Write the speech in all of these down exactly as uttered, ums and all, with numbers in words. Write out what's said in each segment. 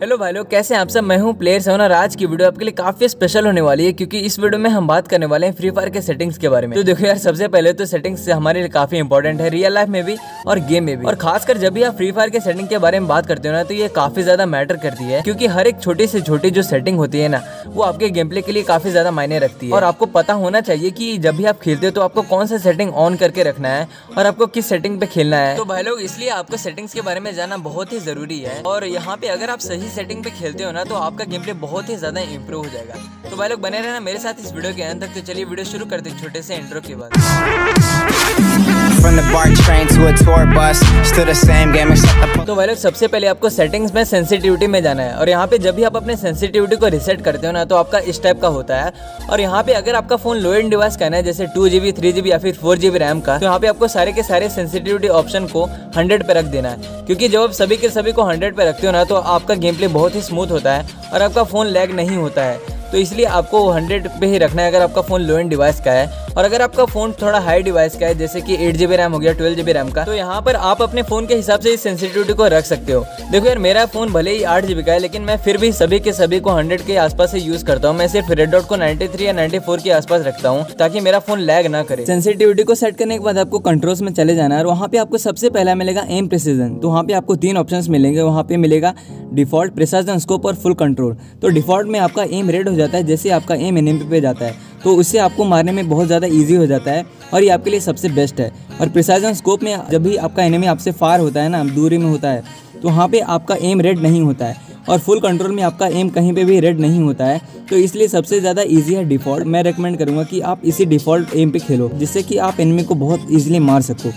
Hello भाई लोग, कैसे हैं आप सब। मैं हूं प्लेयर सेवन और आज की वीडियो आपके लिए काफी स्पेशल होने वाली है क्योंकि इस वीडियो में हम बात करने वाले हैं फ्री फायर के सेटिंग्स के बारे में। तो देखो यार, सबसे पहले तो सेटिंग्स हमारे लिए काफी इंपॉर्टेंट है रियल लाइफ में भी और गेम में भी, और खासकर जब भी आप फ्री फायर के सेटिंग के बारे में बात करते हो ना तो ये काफी ज्यादा मैटर करती है क्योंकि हर एक छोटी से छोटी जो सेटिंग होती है ना वो आपके गेम प्ले के लिए काफी ज्यादा मायने रखती है। और आपको पता होना चाहिए कि जब भी आप खेलते हो तो आपको कौन सा सेटिंग ऑन करके रखना है और आपको किस सेटिंग पे खेलना है। तो भाई लोग, इसलिए आपको सेटिंग्स के बारे में जानना बहुत ही जरूरी है। और यहाँ पे अगर आप सही सेटिंग पे खेलते हो ना तो आपका गेम प्ले बहुत ही ज्यादा इंप्रूव हो जाएगा। तो भाई लोग बने रहना मेरे साथ इस वीडियो के अंत तक। तो चलिए वीडियो शुरू करते हैं छोटे से इंट्रो के बाद। तो भाई लोग, सबसे पहले आपको सेटिंग्स में सेंसिटिविटी में जाना है और यहाँ पे जब भी आप अपने सेंसिटिविटी को रिसेट करते हो ना तो आपका इस टाइप का होता है। और यहाँ पे अगर आपका फोन लो एंड डिवाइस का है जैसे टू जीबी थ्री जीबी या फिर फोर जीबी रैम का, तो यहाँ पे आपको सारे के सारे सेंसिटिविटी ऑप्शन को हंड्रेड पे रख देना है क्योंकि जब आप सभी के सभी को हंड्रेड पे रखते हो ना तो आपका गेम प्ले बहुत ही स्मूथ होता है और आपका फ़ोन लैग नहीं होता है। तो इसलिए आपको हंड्रेड पे ही रखना है अगर आपका फ़ोन लो एंड डिवाइस का है। और अगर आपका फ़ोन थोड़ा हाई डिवाइस का है जैसे कि एट जीबी रैम हो गया, ट्वेल्व जीबी रैम का, तो यहाँ पर आप अपने फ़ोन के हिसाब से इस सेंसिटिविटी को रख सकते हो। देखो यार, मेरा फ़ोन भले ही आठ जीबी का है लेकिन मैं फिर भी सभी के सभी को हंड्रेड के आसपास ही यूज़ करता हूँ। मैं सिर्फ रेड डॉट को नाइन्टी थ्री या नाइन्टी फोर के आसपास रखता हूँ ताकि मेरा फ़ोन लैग ना करे। सेंसिटिविटी को सेट करने के बाद आपको कंट्रोल्स में चले जाना है और वहाँ पे आपको सबसे पहला मिलेगा एम प्रिसीजन। तो वहाँ पे आपको तीन ऑप्शन मिलेंगे। वहाँ पे मिलेगा डिफ़ॉल्ट, प्रिसीजन स्कोप और फुल कंट्रोल। तो डिफ़ॉल्ट में आपका एम रेड हो जाता है, जैसे आपका एम एन एम पी पे जाता है तो उससे आपको मारने में बहुत ज़्यादा इजी हो जाता है और ये आपके लिए सबसे बेस्ट है। और प्रिसाइजन स्कोप में जब भी आपका एनिमी आपसे फार होता है ना, दूरी में होता है, तो वहाँ पे आपका एम रेड नहीं होता है। और फुल कंट्रोल में आपका एम कहीं पे भी रेड नहीं होता है, तो इसलिए सबसे ज़्यादा इजी है डिफ़ॉल्ट। मैं रेकमेंड करूँगा कि आप इसी डिफ़ॉल्ट एम पे खेलो जिससे कि आप एनिमी को बहुत ईजिली मार सको।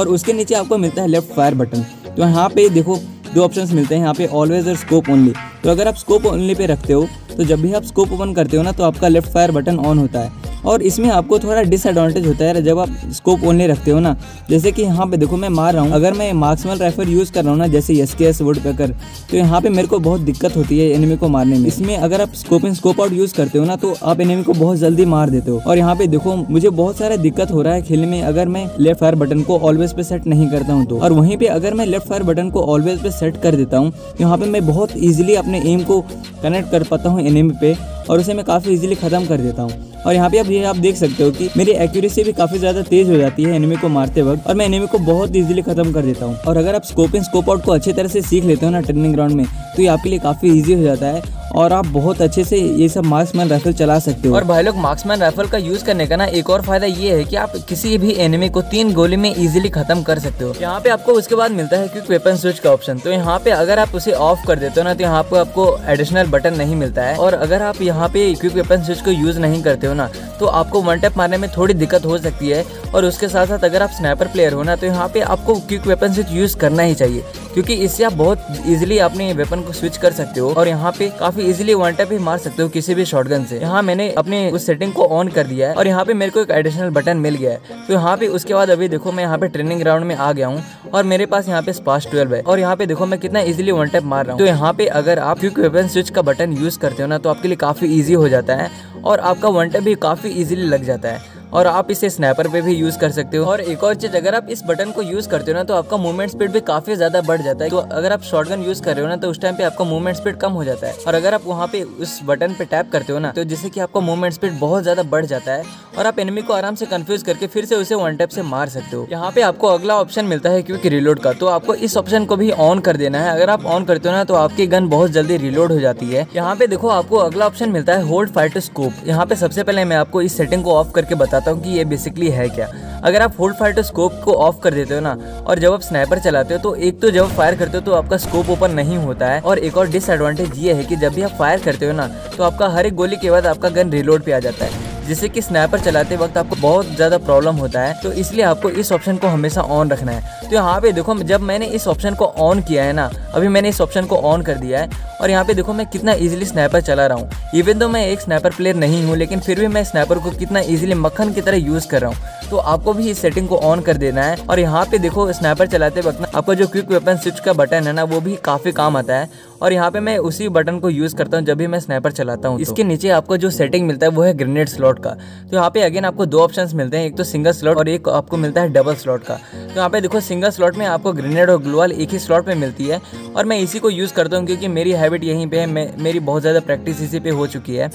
और उसके नीचे आपको मिलता है लेफ़्ट फायर बटन। तो यहाँ पे देखो दो ऑप्शंस मिलते हैं यहाँ पे, ऑलवेज और स्कोप ओनली। तो अगर आप स्कोप ओनली पे रखते हो तो जब भी आप स्कोप ओपन करते हो ना तो आपका लेफ्ट फायर बटन ऑन होता है। और इसमें आपको थोड़ा डिसएडवांटेज होता है जब आप स्कोप ओनली रखते हो ना, जैसे कि यहाँ पे देखो मैं मार रहा हूँ, अगर मैं मार्क्समैन राइफल यूज़ कर रहा हूँ ना जैसे एस के एस वुडपेकर, तो यहाँ पे मेरे को बहुत दिक्कत होती है एनिमी को मारने में। इसमें अगर आप scope in scope out use करते हो ना तो आप एनिमी को बहुत जल्दी मार देते हो। और यहाँ पे देखो मुझे बहुत सारा दिक्कत हो रहा है खेलने में अगर मैं लेफ्ट फायर बटन को ऑलवेज पे सेट नहीं करता हूँ तो। और वहीं पर अगर मैं लेफ्ट फायर बटन को ऑलवेज पे सेट कर देता हूँ, यहाँ पर मैं बहुत ईजिली अपने एम को कनेक्ट कर पाता हूँ एनिमी पे और उसे मैं काफ़ी ईजिली ख़त्म कर देता हूँ। और यहाँ पे आप ये आप देख सकते हो कि मेरी एक्यूरेसी भी काफ़ी ज़्यादा तेज़ हो जाती है एनिमी को मारते वक्त और मैं एनिमी को बहुत ईजिली ख़त्म कर देता हूँ। और अगर आप स्कोप इन स्कोप आउट को अच्छी तरह से सीख लेते हो ना ट्रेनिंग ग्राउंड में तो ये आपके लिए काफ़ी ईजी हो जाता है और आप बहुत अच्छे से ये सब मार्क्समैन राइफल चला सकते हो। और भाई लोग, मार्क्समैन राइफल का यूज़ करने का ना एक और फायदा ये है कि आप किसी भी एनिमी को तीन गोली में इजीली खत्म कर सकते हो। यहाँ पे आपको उसके बाद मिलता है क्विक वेपन स्विच का ऑप्शन। तो यहाँ पे अगर आप उसे ऑफ कर देते हो ना तो यहाँ पे आपको एडिशनल बटन नहीं मिलता है। और अगर आप यहाँ पे क्विक वेपन स्विच को यूज़ नहीं करते हो ना तो आपको वन टैप मारने में थोड़ी दिक्कत हो सकती है। और उसके साथ साथ अगर आप स्नाइपर प्लेयर हो ना तो यहाँ पे आपको क्विक वेपन स्विच यूज़ करना ही चाहिए क्योंकि इससे आप बहुत ईजिली अपने वेपन को स्विच कर सकते हो और यहाँ पे काफी इजीली वन टैप ही मार सकते हो किसी भी शॉटगन से। यहाँ मैंने अपने उस सेटिंग को ऑन कर दिया है और यहाँ पे मेरे को एक एडिशनल बटन मिल गया है। तो यहाँ पे उसके बाद अभी देखो मैं यहाँ पे ट्रेनिंग ग्राउंड में आ गया हूँ और मेरे पास यहाँ पे स्पास ट्वेल्व है और यहाँ पे देखो मैं कितना इजीली वन टैप मार रहा हूँ। तो यहाँ पे अगर आप क्विक वेपन स्विच का बटन यूज करते हो ना तो आपके लिए काफी ईजी हो जाता है और आपका वन टैप भी काफी ईजिली लग जाता है। और आप इसे स्नाइपर पे भी यूज़ कर सकते हो। और एक और चीज़, अगर आप इस बटन को यूज़ करते हो ना तो आपका मूवमेंट स्पीड भी काफ़ी ज़्यादा बढ़ जाता है। तो अगर आप शॉटगन यूज़ कर रहे हो ना तो उस टाइम पे आपका मूवमेंट स्पीड कम हो जाता है। और अगर आप वहाँ पे उस बटन पे टैप करते हो ना तो जिससे कि आपका मूवमेंट स्पीड बहुत ज़्यादा बढ़ जाता है और आप एनिमी को आराम से कन्फ्यूज़ करके फिर से उसे वन टैप से मार सकते हो। यहाँ पे आपको अगला ऑप्शन मिलता है क्विक रिलोड का। तो आपको इस ऑप्शन को भी ऑन कर देना है। अगर आप ऑन करते हो ना तो आपकी गन बहुत जल्दी रिलोड हो जाती है। यहाँ पे देखो आपको अगला ऑप्शन मिलता है होल्ड फायर टू स्कोप। यहाँ पे सबसे पहले मैं आपको इस सेटिंग को ऑफ करके बताता हूँ कि ये बेसिकली है क्या। अगर आप होल्ड फायर टू स्कोप को ऑफ कर देते हो ना और जब आप स्नाइपर चलाते हो तो एक तो जब फायर करते हो तो आपका स्कोप ओपन नहीं होता है। और एक और डिसएडवांटेज ये है कि जब भी आप फायर करते हो ना तो आपका हर एक गोली के बाद आपका गन रिलोड पे आ जाता है जिससे कि स्नाइपर चलाते वक्त आपको बहुत ज़्यादा प्रॉब्लम होता है। तो इसलिए आपको इस ऑप्शन को हमेशा ऑन रखना है। तो यहाँ पे देखो जब मैंने इस ऑप्शन को ऑन किया है ना, अभी मैंने इस ऑप्शन को ऑन कर दिया है और यहाँ पे देखो मैं कितना इजीली स्नाइपर चला रहा हूँ। इवन तो मैं एक स्नाइपर प्लेयर नहीं हूँ लेकिन फिर भी मैं स्नाइपर को कितना ईजिली मक्खन की तरह यूज़ कर रहा हूँ। तो आपको भी इस सेटिंग को ऑन कर देना है। और यहाँ पे देखो स्नाइपर चलाते वक्त आपका जो क्विक वेपन स्विच का बटन है ना वो भी काफ़ी काम आता है और यहाँ पे मैं उसी बटन को यूज़ करता हूँ जब भी मैं स्नाइपर चलाता हूँ। इसके नीचे आपको जो सेटिंग मिलता है वो है ग्रेनेड स्लॉट का। तो यहाँ पे अगेन आपको दो ऑप्शन मिलते हैं, एक तो सिंगल स्लॉट और एक आपको मिलता है डबल स्लॉट का। तो यहाँ पे देखो सिंगल स्लॉट में आपको ग्रेनेड और ग्लूवाल एक ही स्लॉट में मिलती है और मैं इसी को यूज़ करता हूँ क्योंकि मेरी हैबिट यहीं पे है, मेरी बहुत ज़्यादा प्रैक्टिस इसी पे हो चुकी है।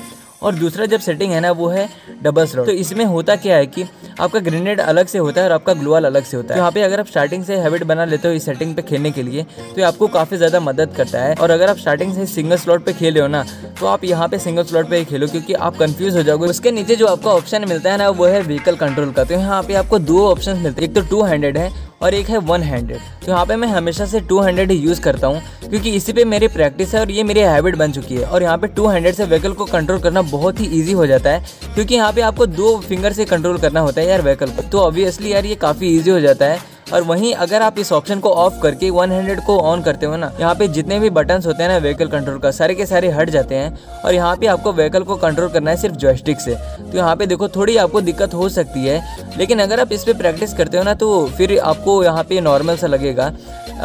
और दूसरा जब सेटिंग है ना वो है डबल स्लॉट। तो इसमें होता क्या है कि आपका ग्रेनेड अलग से होता है और आपका ग्लूवाल अलग से होता है। यहाँ पे अगर आप स्टार्टिंग से हैबिट बना लेते हो इस सेटिंग पे खेलने के लिए तो आपको काफ़ी ज़्यादा मदद करता है। और अगर आप स्टार्टिंग से सिंगल स्लॉट पे खेले हो ना तो आप यहाँ पे सिंगल स्लॉट पे ही खेलो क्योंकि आप कंफ्यूज हो जाओगे। उसके नीचे जो आपका ऑप्शन मिलता है ना वो है व्हीकल कंट्रोल का। तो यहाँ पे आपको दो ऑप्शन मिलते हैं, एक तो टू हैंडेड है और एक है वन हैंडेड। तो यहाँ पे मैं हमेशा से टू हैंडेड ही यूज़ करता हूँ क्योंकि इसी पे मेरी प्रैक्टिस है और ये मेरी हैबिट बन चुकी है। और यहाँ पे टू हैंडेड से व्हीकल को कंट्रोल करना बहुत ही इजी हो जाता है क्योंकि यहाँ पे आपको दो फिंगर से कंट्रोल करना होता है यार व्हीकल को। तो ऑब्वियसली यार ये काफ़ी ईजी हो जाता है। और वहीं अगर आप इस ऑप्शन को ऑफ करके वन हंड्रेड को ऑन करते हो ना, यहाँ पे जितने भी बटन्स होते हैं ना व्हीकल कंट्रोल का सारे के सारे हट जाते हैं और यहाँ पे आपको व्हीकल को कंट्रोल करना है सिर्फ जॉयस्टिक से। तो यहाँ पे देखो थोड़ी आपको दिक्कत हो सकती है, लेकिन अगर आप इस पर प्रैक्टिस करते हो ना तो फिर आपको यहाँ पे नॉर्मल सा लगेगा।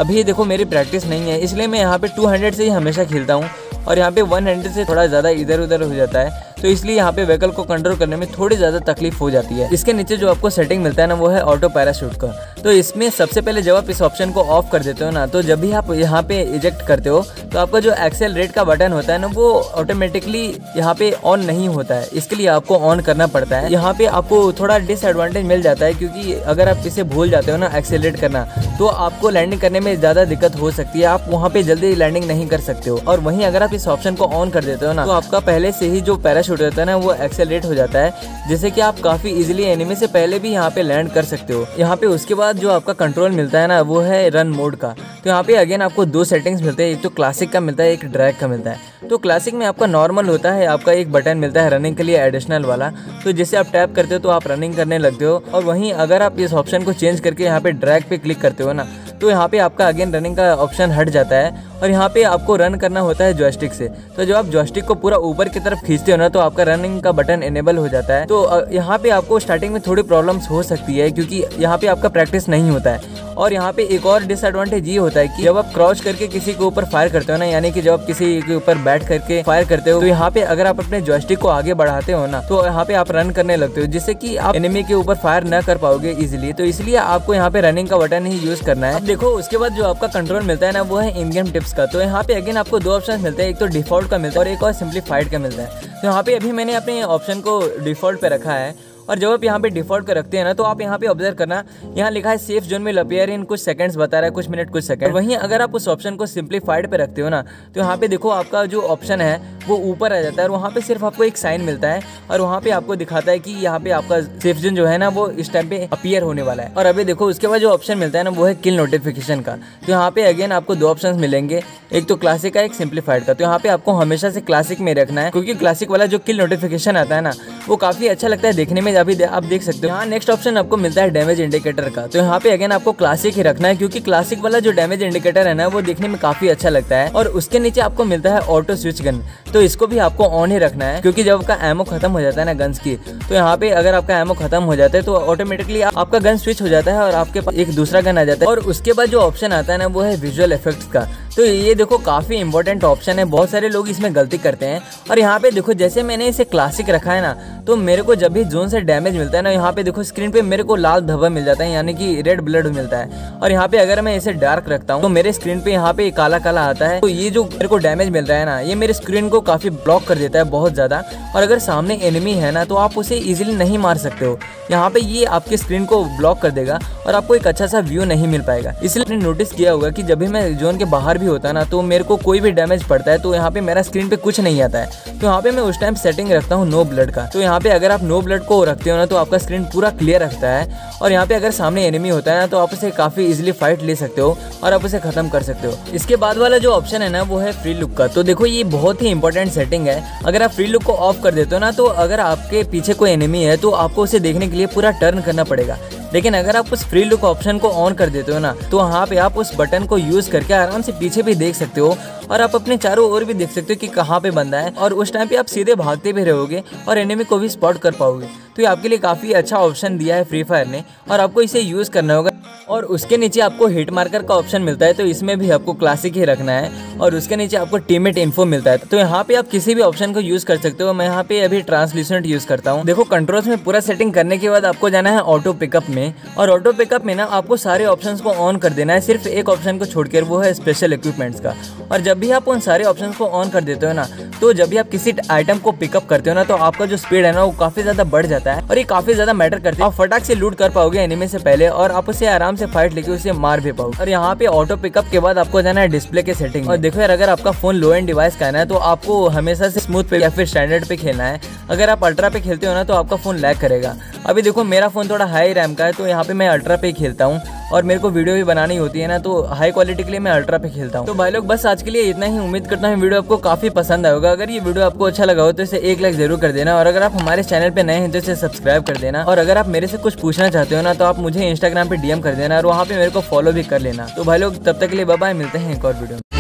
अभी देखो मेरी प्रैक्टिस नहीं है इसलिए मैं यहाँ पे टू हंड्रेड से ही हमेशा खेलता हूँ और यहाँ पे वन हंड्रेड से थोड़ा ज़्यादा इधर उधर हो जाता है, तो इसलिए यहाँ पे व्हीकल को कंट्रोल करने में थोड़ी ज़्यादा तकलीफ हो जाती है। इसके नीचे जो आपको सेटिंग मिलता है ना वो है ऑटो पैराशूट का। तो इसमें सबसे पहले जब आप इस ऑप्शन को ऑफ कर देते हो ना तो जब भी आप यहाँ पे इजेक्ट करते हो तो आपका जो एक्सेलरेट का बटन होता है ना वो ऑटोमेटिकली यहाँ पे ऑन नहीं होता है, इसके लिए आपको ऑन करना पड़ता है। यहाँ पे आपको थोड़ा डिसएडवांटेज मिल जाता है क्योंकि अगर आप इसे भूल जाते हो ना एक्सेलरेट करना तो आपको लैंडिंग करने में ज़्यादा दिक्कत हो सकती है, आप वहाँ पे जल्दी लैंडिंग नहीं कर सकते हो। और वहीं अगर आप इस ऑप्शन को ऑन कर देते हो ना तो आपका पहले से ही जो पैराशूट रहता है ना वो एक्सेलरेट हो जाता है, जैसे कि आप काफी इजीली एनिमी से पहले भी यहाँ पे लैंड कर सकते हो। यहाँ पे उसके बाद जो आपका कंट्रोल मिलता है ना वो है रन मोड का। तो यहाँ पे अगेन आपको दो सेटिंग्स मिलते हैं, एक तो क्लासिक का मिलता है, एक ड्रैग का मिलता है। तो क्लासिक में आपका नॉर्मल होता है, आपका एक बटन मिलता है रनिंग के लिए एडिशनल वाला, तो जिसे आप टैप करते हो तो आप रनिंग करने लगते हो। और वहीं अगर आप इस ऑप्शन को चेंज करके यहाँ पे ड्रैग पे क्लिक करते हो ना तो यहाँ पे आपका अगेन रनिंग का ऑप्शन हट जाता है और यहाँ पे आपको रन करना होता है जॉयस्टिक से। तो जब आप जॉयस्टिक को पूरा ऊपर की तरफ खींचते हो ना तो आपका रनिंग का बटन इनेबल हो जाता है। तो यहाँ पे आपको स्टार्टिंग में थोड़ी प्रॉब्लम्स हो सकती है क्योंकि यहाँ पे आपका प्रैक्टिस नहीं होता है। और यहाँ पे एक और डिसएडवांटेज ये होता है कि जब आप क्रॉच करके किसी के ऊपर फायर करते हो ना, यानी कि जब आप किसी के ऊपर बैठ करके फायर करते हो तो यहाँ पे अगर आप अपने जॉयस्टिक को आगे बढ़ाते हो ना तो यहाँ पे आप रन करने लगते हो, जिससे कि आप एनिमी के ऊपर फायर न कर पाओगे इजिली। तो इसलिए आपको यहाँ पे रनिंग का बटन ही यूज करना है। देखो उसके बाद जो आपका कंट्रोल मिलता है ना वो है इन गेम टिप्स का। तो यहाँ पे अगेन आपको दो ऑप्शन मिलते हैं, एक तो डिफॉल्ट का मिलता है और एक और सिंप्लीफाइड का मिलता है। तो यहाँ पे अभी मैंने अपने ऑप्शन को डिफॉल्ट पे रखा है और जब आप यहाँ पे डिफॉल्ट कर रखते हैं ना तो आप यहाँ पे ऑब्जर्व करना, यहाँ लिखा है सेफ जोन में लपेयर इन कुछ सेकंड्स बता रहा है, कुछ मिनट कुछ सेकंड। वहीं अगर आप उस ऑप्शन को सिंप्लीफाइड पे रखते हो ना तो यहाँ पे देखो आपका जो ऑप्शन है वो ऊपर आ जाता है और वहाँ पे सिर्फ आपको एक साइन मिलता है और वहाँ पे आपको दिखाता है कि यहाँ पे आपका सेफ जोन जो है ना वो इस टाइम पे अपीयर होने वाला है। और अभी देखो उसके बाद जो ऑप्शन मिलता है ना वो है किल नोटिफिकेशन का। तो यहाँ पे अगेन आपको दो ऑप्शन मिलेंगे, एक तो क्लासिक का एक सिंप्लीफाइड का। तो यहाँ पे आपको हमेशा से क्लासिक में रखना है क्योंकि क्लासिक वाला जो किल नोटिफिकेशन आता है ना वो काफी अच्छा लगता है देखने में, अभी आप देख सकते हो। यहाँ नेक्स्ट ऑप्शन आपको मिलता है डैमेज इंडिकेटर का। तो यहाँ पे अगेन आपको क्लासिक ही रखना है क्योंकि क्लासिक वाला जो डैमेज इंडिकेटर है ना वो देखने में काफी अच्छा लगता है। और उसके नीचे आपको मिलता है ऑटो स्विच गन, तो इसको भी आपको ऑन ही रखना है क्योंकि जब आपका एमो खत्म हो जाता है ना गन्स की, तो यहाँ पे अगर आपका एमो खत्म हो जाता है तो ऑटोमेटिकली आपका गन स्विच हो जाता है और आपके पास एक दूसरा गन आ जाता है। और उसके बाद जो ऑप्शन आता है ना वो है विजुअल इफेक्ट्स का। तो ये देखो काफी इंपॉर्टेंट ऑप्शन है, बहुत सारे लोग इसमें गलती करते हैं। और यहाँ पे देखो जैसे मैंने इसे क्लासिक रखा है ना तो मेरे को जब भी जोन से डैमेज मिलता है ना यहाँ पे देखो स्क्रीन पे मेरे को लाल धब्बा मिल जाता है, यानी कि रेड ब्लड मिलता है। और यहाँ पे अगर मैं इसे डार्क रखता हूँ तो मेरे स्क्रीन पे यहाँ पे काला काला आता है, तो ये जो मेरे को डैमेज मिल रहा है ना ये मेरे स्क्रीन को काफी ब्लॉक कर देता है बहुत ज्यादा। और अगर सामने एनिमी है ना तो आप उसे इजिली नहीं मार सकते हो, यहाँ पे ये आपके स्क्रीन को ब्लॉक कर देगा और आपको एक अच्छा सा व्यू नहीं मिल पाएगा। इसलिए मैंने नोटिस किया होगा कि जब भी मैं जोन के बाहर भी होता है ना तो मेरे को कोई भी डैमेज पड़ता है तो यहाँ पे मेरा स्क्रीन पे कुछ नहीं आता है। तो यहाँ पे मैं उस टाइम सेटिंग रखता हूँ नो ब्लड का। तो यहाँ पे अगर आप नो ब्लड को रखते हो ना तो आपका स्क्रीन पूरा क्लियर रखता है और यहाँ पे अगर सामने एनिमी होता है ना तो आप उसे काफी इजिली फाइट ले सकते हो और आप उसे खत्म कर सकते हो। इसके बाद वाला जो ऑप्शन है ना वो है फ्री लुक का। तो देखो ये बहुत ही इंपॉर्टेंट सेटिंग है, अगर आप फ्री लुक को ऑफ कर देते हो ना तो अगर आपके पीछे कोई एनिमी है तो आपको उसे देखने के लिए पूरा टर्न करना पड़ेगा, लेकिन अगर आप उस फ्री लुक ऑप्शन को ऑन कर देते हो ना तो वहाँ पे आप उस बटन को यूज करके आराम से पीछे भी देख सकते हो और आप अपने चारों ओर भी देख सकते हो कि कहाँ पे बंदा है, और उस टाइम पे आप सीधे भागते भी रहोगे और एनिमी को भी स्पॉट कर पाओगे। तो ये आपके लिए काफ़ी अच्छा ऑप्शन दिया है फ्री फायर ने, और आपको इसे यूज़ करना होगा। और उसके नीचे आपको हिट मार्कर का ऑप्शन मिलता है, तो इसमें भी आपको क्लासिक ही रखना है। और उसके नीचे आपको टीममेट इन्फो मिलता है, तो यहाँ पे आप किसी भी ऑप्शन को यूज़ कर सकते हो। मैं यहाँ पे अभी ट्रांसल्यूसेंट यूज़ करता हूँ। देखो कंट्रोल्स में पूरा सेटिंग करने के बाद आपको जाना है ऑटो पिकअप में, और ऑटो पिकअप में ना आपको सारे ऑप्शन को ऑन कर देना है, सिर्फ एक ऑप्शन को छोड़कर, वो है स्पेशल इक्विपमेंट्स का। और जब भी आप उन सारे ऑप्शन को ऑन कर देते हो ना, तो जब भी आप किसी आइटम को पिकअप करते हो ना, तो आपका जो स्पीड है ना वो काफ़ी ज़्यादा बढ़ जाता है, और ये काफ़ी ज़्यादा मैटर करता है। आप फटाक से लूट कर पाओगे एनिमी से पहले, और आप उसे आराम से फाइट लेके उसे मार भी पाओ। और यहाँ पे ऑटो पिकअप के बाद आपको जाना है डिस्प्ले के सेटिंग। और देखो यार, अगर आपका फोन लो एंड डिवाइस का है तो आपको हमेशा से स्मूथ पे या फिर स्टैंडर्ड पे खेलना है। अगर आप अल्ट्रा पे खेलते हो ना तो आपका फोन लैग करेगा। अभी देखो मेरा फोन थोड़ा हाई रैम का है, तो यहाँ पे मैं अल्ट्रा पे खेलता हूँ, और मेरे को वीडियो भी बनानी होती है ना, तो हाई क्वालिटी के लिए मैं अल्ट्रा पे खेलता हूँ। तो भाई लोग बस आज के लिए इतना ही। उम्मीद करता हूँ वीडियो आपको काफी पसंद आएगा। अगर ये वीडियो आपको अच्छा लगा हो तो इसे एक लाइक जरूर कर देना, और अगर आप हमारे चैनल पे नए हैं तो इसे सब्सक्राइब कर देना। और अगर आप मेरे से कुछ पूछना चाहते हो ना तो आप मुझे इंस्टाग्राम पे डीएम कर देना, और वहाँ पे मेरे को फॉलो भी कर लेना। तो भाई लोग तब तक के लिए बाय बाय, मिलते हैं एक और वीडियो में।